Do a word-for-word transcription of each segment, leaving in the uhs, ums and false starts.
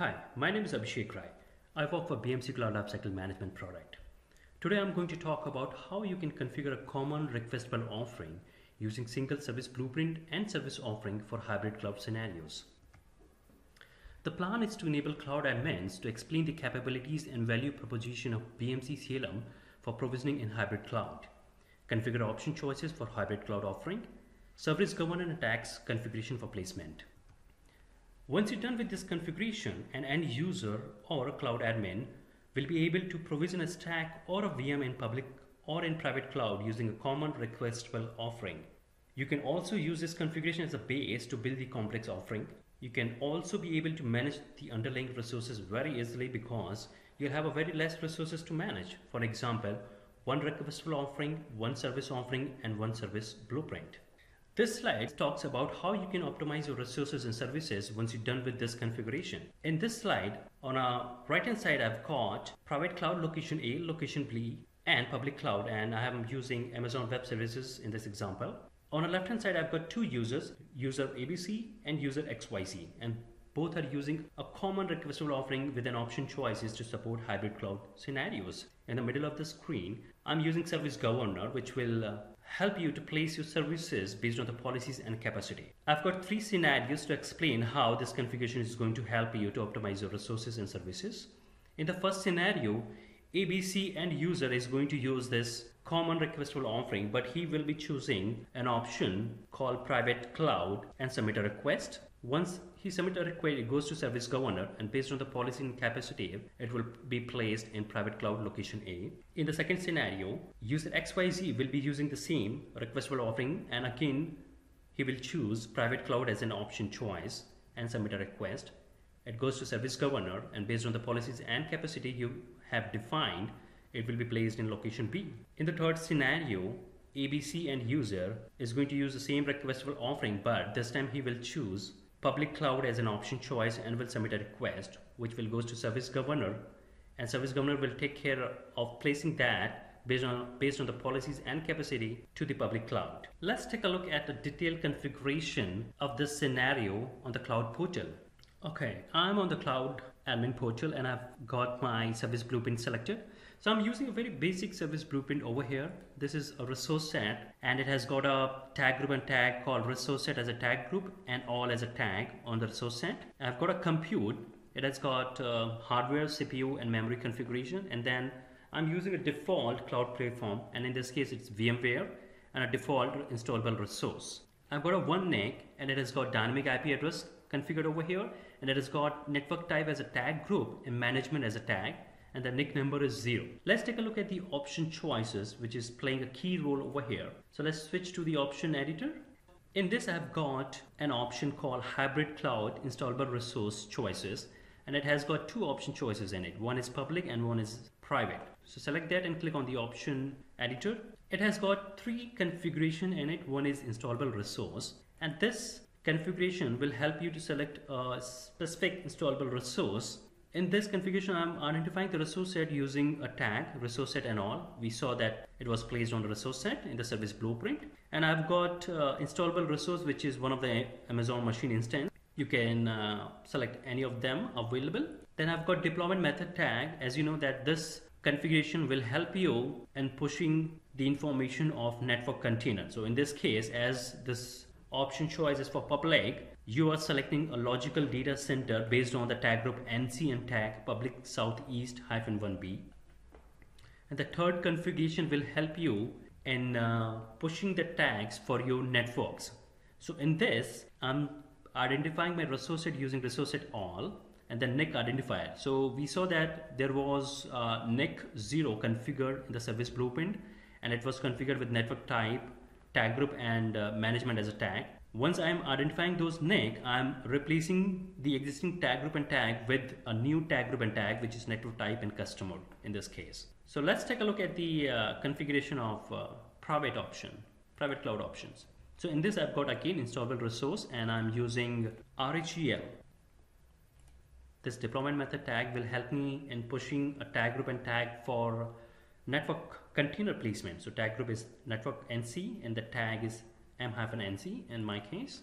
Hi, my name is Abhishek Rai. I work for B M C Cloud Lifecycle Management product. Today I'm going to talk about how you can configure a common requestable offering using single service blueprint and service offering for hybrid cloud scenarios. The plan is to enable cloud admins to explain the capabilities and value proposition of B M C C L M for provisioning in hybrid cloud, configure option choices for hybrid cloud offering, Service Governor attacks configuration for placement. Once you're done with this configuration, an end user or a cloud admin will be able to provision a stack or a V M in public or in private cloud using a common requestable offering. You can also use this configuration as a base to build the complex offering. You can also be able to manage the underlying resources very easily because you'll have a very less resources to manage. For example, one requestable offering, one service offering, and one service blueprint. This slide talks about how you can optimize your resources and services once you're done with this configuration. In this slide, on our right hand side, I've got private cloud location A, location B, and public cloud, and I am using Amazon Web Services in this example. On the left hand side, I've got two users, user A B C and user X Y Z, and both are using a common requestable offering with an option choices to support hybrid cloud scenarios. In the middle of the screen, I'm using Service Governor, which will uh, help you to place your services based on the policies and capacity. I've got three scenarios to explain how this configuration is going to help you to optimize your resources and services. In the first scenario, A B C end user is going to use this common requestable offering, but he will be choosing an option called private cloud and submit a request. Once he submits a request, it goes to Service Governor, and based on the policy and capacity, it will be placed in private cloud location A. In the second scenario, user X Y Z will be using the same requestable offering, and again he will choose private cloud as an option choice and submit a request. It goes to Service Governor, and based on the policies and capacity you have defined, it will be placed in location B. In the third scenario, A B C end user is going to use the same requestable offering, but this time he will choose public cloud as an option choice and will submit a request, which will go to Service Governor, and Service Governor will take care of placing that based on, based on the policies and capacity to the public cloud. Let's take a look at the detailed configuration of this scenario on the cloud portal. Okay, I'm on the cloud admin portal and I've got my service blueprint selected. So I'm using a very basic service blueprint over here. This is a resource set and it has got a tag group and tag called resource set as a tag group and all as a tag on the resource set. I've got a compute. It has got uh, hardware, C P U and memory configuration, and then I'm using a default cloud platform, and in this case it's VMware and a default installable resource. I've got a one N I C and it has got dynamic I P address configured over here, and it has got network type as a tag group and management as a tag, and the N I C number is zero. Let's take a look at the option choices, which is playing a key role over here. So let's switch to the option editor. In this, I've got an option called hybrid cloud installable resource choices, and it has got two option choices in it. One is public and one is private. So select that and click on the option editor. It has got three configuration in it. One is installable resource, and this configuration will help you to select a specific installable resource. In this configuration, I'm identifying the resource set using a tag, resource set and all. We saw that it was placed on the resource set in the service blueprint. And I've got uh, installable resource, which is one of the Amazon machine instance. You can uh, select any of them available. Then I've got deployment method tag. As you know that this configuration will help you in pushing the information of network container. So in this case, as this option choices for public, you are selecting a logical data center based on the tag group N C and tag public southeast hyphen one B. And the third configuration will help you in uh, pushing the tags for your networks. So in this, I'm identifying my resource set using resource set all and the N I C identifier. So we saw that there was uh, N I C zero configured in the service blueprint, and it was configured with network type, tag group and uh, management as a tag. Once I'm identifying those N I C, I'm replacing the existing tag group and tag with a new tag group and tag, which is network type and customer in this case. So let's take a look at the uh, configuration of uh, private option, private cloud options. So in this, I've got again installable resource and I'm using R H E L. This deployment method tag will help me in pushing a tag group and tag for network container placement. So tag group is network N C and the tag is M N C in my case.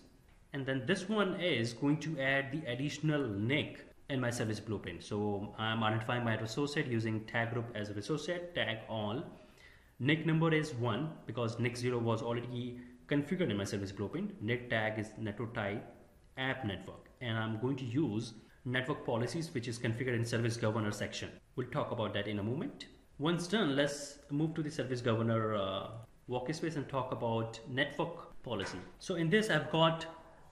And then this one is going to add the additional N I C in my service blueprint. So I'm identifying my resource set using tag group as a resource set, tag all. N I C number is one because N I C zero was already configured in my service blueprint. N I C tag is network type app network, and I'm going to use network policies, which is configured in service governor section. We'll talk about that in a moment. Once done, let's move to the service governor uh, workspace and talk about network policy. So in this, I've got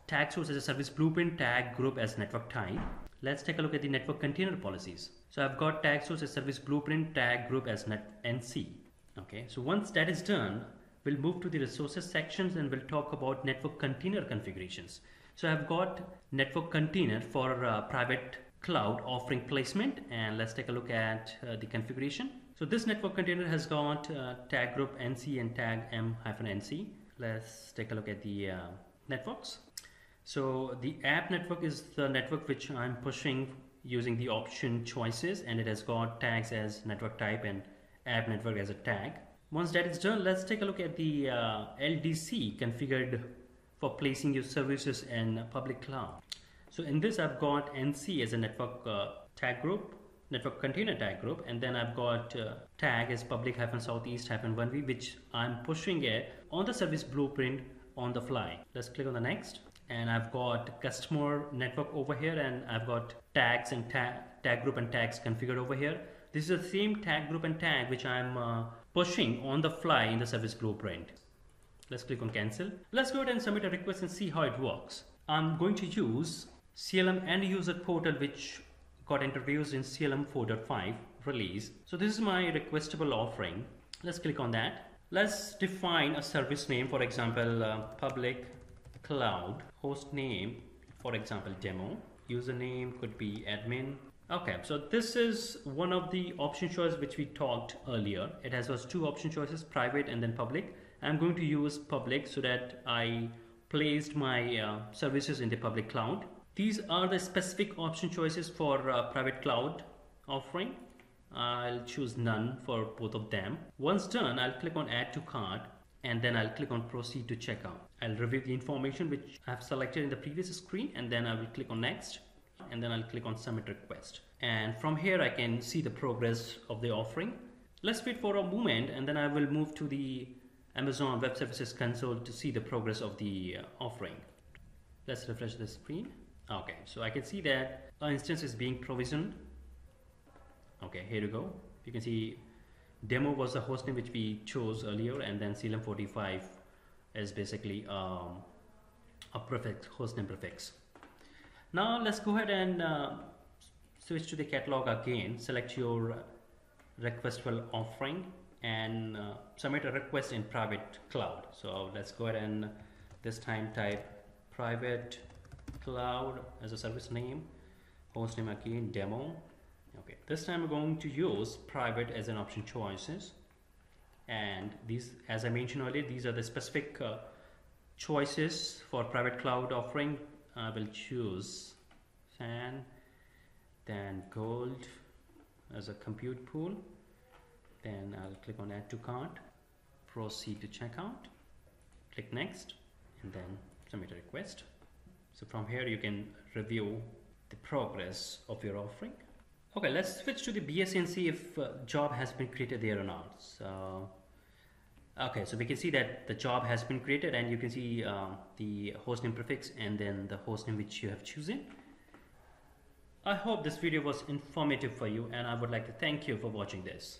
tag source as a service blueprint, tag group as network type. Let's take a look at the network container policies. So I've got tag source as service blueprint, tag group as net N C. Okay, so once that is done, we'll move to the resources sections and we'll talk about network container configurations. So I've got network container for uh, private cloud offering placement, and let's take a look at uh, the configuration. So this network container has got uh, tag group N C and tag M N C. Let's take a look at the uh, networks. So the app network is the network which I'm pushing using the option choices, and it has got tags as network type and app network as a tag. Once that is done, let's take a look at the uh, L D C configured for placing your services in public cloud. So in this, I've got N C as a network uh, tag group, network container tag group, and then I've got uh, tag as public hyphen southeast hyphen one V, which I'm pushing it on the service blueprint on the fly. Let's click on the next. And I've got customer network over here, and I've got tags and ta tag group and tags configured over here. This is the same tag group and tag which I'm uh, pushing on the fly in the service blueprint. Let's click on cancel. Let's go ahead and submit a request and see how it works. I'm going to use C L M end user portal, which got introduced in C L M four point five release. So this is my requestable offering. Let's click on that. Let's define a service name, for example, uh, public cloud, host name, for example, demo, username could be admin. Okay, so this is one of the option choices which we talked earlier. It has those two option choices, private and then public. I'm going to use public so that I placed my uh, services in the public cloud. These are the specific option choices for uh, private cloud offering. I'll choose none for both of them. Once done, I'll click on add to cart, and then I'll click on proceed to checkout. I'll review the information which I've selected in the previous screen, and then I will click on next, and then I'll click on submit request. And from here, I can see the progress of the offering. Let's wait for a moment, and then I will move to the Amazon Web Services console to see the progress of the uh, offering. Let's refresh the screen. Okay, so I can see that an instance is being provisioned. Okay, here we go. You can see demo was the hostname which we chose earlier, and then C L M four point five is basically um, a prefix, hostname prefix. Now let's go ahead and uh, switch to the catalog again. Select your requestable offering and uh, submit a request in private cloud. So let's go ahead and this time type private cloud as a service name, host name again, demo. Okay, this time we're going to use private as an option choices, and these, as I mentioned earlier, these are the specific uh, choices for private cloud offering. I will choose S A N, then gold as a compute pool, then I'll click on add to cart, proceed to checkout, click next, and then submit a request. So from here you can review the progress of your offering. Okay, let's switch to the B S C and see if uh, job has been created there or not. So, okay, so we can see that the job has been created, and you can see uh, the hostname prefix and then the hostname which you have chosen. I hope this video was informative for you, and I would like to thank you for watching this.